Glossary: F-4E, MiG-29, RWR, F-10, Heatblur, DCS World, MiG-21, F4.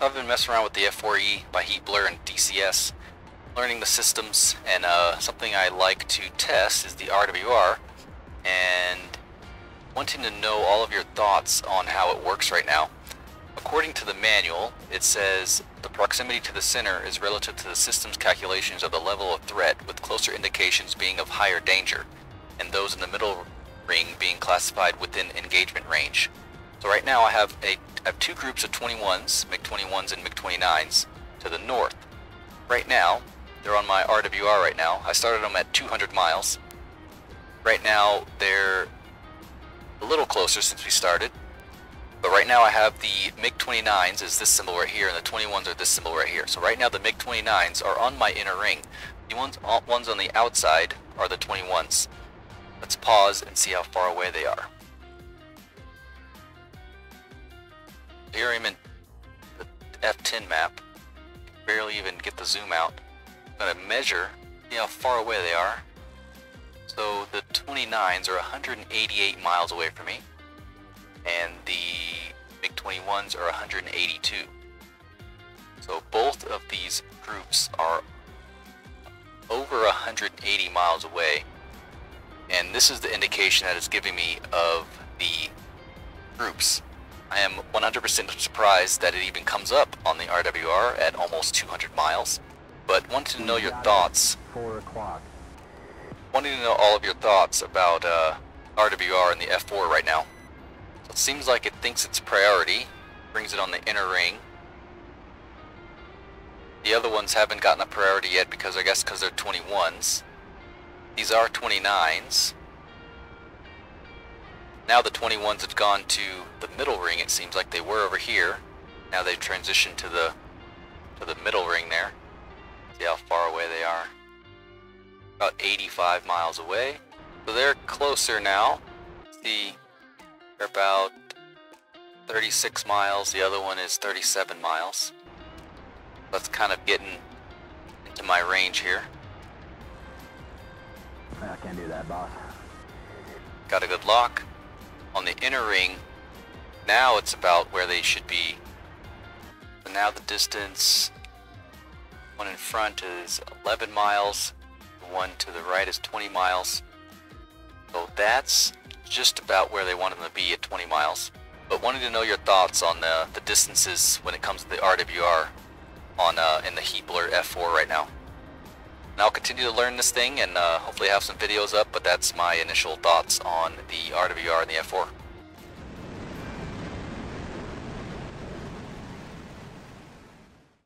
So I've been messing around with the F-4E by Heatblur and DCS, learning the systems, and something I like to test is the RWR, and wanting to know all of your thoughts on how it works right now. According to the manual, it says the proximity to the center is relative to the system's calculations of the level of threat, with closer indications being of higher danger, and those in the middle ring being classified within engagement range. So right now I have two groups of 21s, MiG-21s and MiG-29s, to the north. Right now, they're on my RWR right now. I started them at 200 miles. Right now, they're a little closer since we started. But right now I have the MiG-29s is this symbol right here, and the 21s are this symbol right here. So right now the MiG-29s are on my inner ring. The ones on the outside are the 21s. Let's pause and see how far away they are. Here I'm in the F-10 map. Barely even get the zoom out. I'm going to measure, see how far away they are. So the 29s are 188 miles away from me, and the MiG-21s are 182. So both of these groups are over 180 miles away, and this is the indication that it's giving me of the groups. I am 100% surprised that it even comes up on the RWR at almost 200 miles, but wanted to know your thoughts. 4 o'clock. Wanting to know all of your thoughts about RWR and the F4 right now. It seems like it thinks it's priority, brings it on the inner ring. The other ones haven't gotten a priority yet because I guess because they're 21s. These are 29s. Now the 21s have gone to the middle ring. It seems like they were over here. Now they've transitioned to the middle ring there. See how far away they are. About 85 miles away. So they're closer now. See. They're about 36 miles, the other one is 37 miles. That's kind of getting into my range here. I can't do that, boss. Got a good lock. On the inner ring, now it's about where they should be. So now the distance, one in front is 11 miles, the one to the right is 20 miles. So that's just about where they want them to be at 20 miles. But wanted to know your thoughts on the distances when it comes to the RWR on in the Heatblur F4 right now. And I'll continue to learn this thing and hopefully have some videos up, but that's my initial thoughts on the RWR and the F4.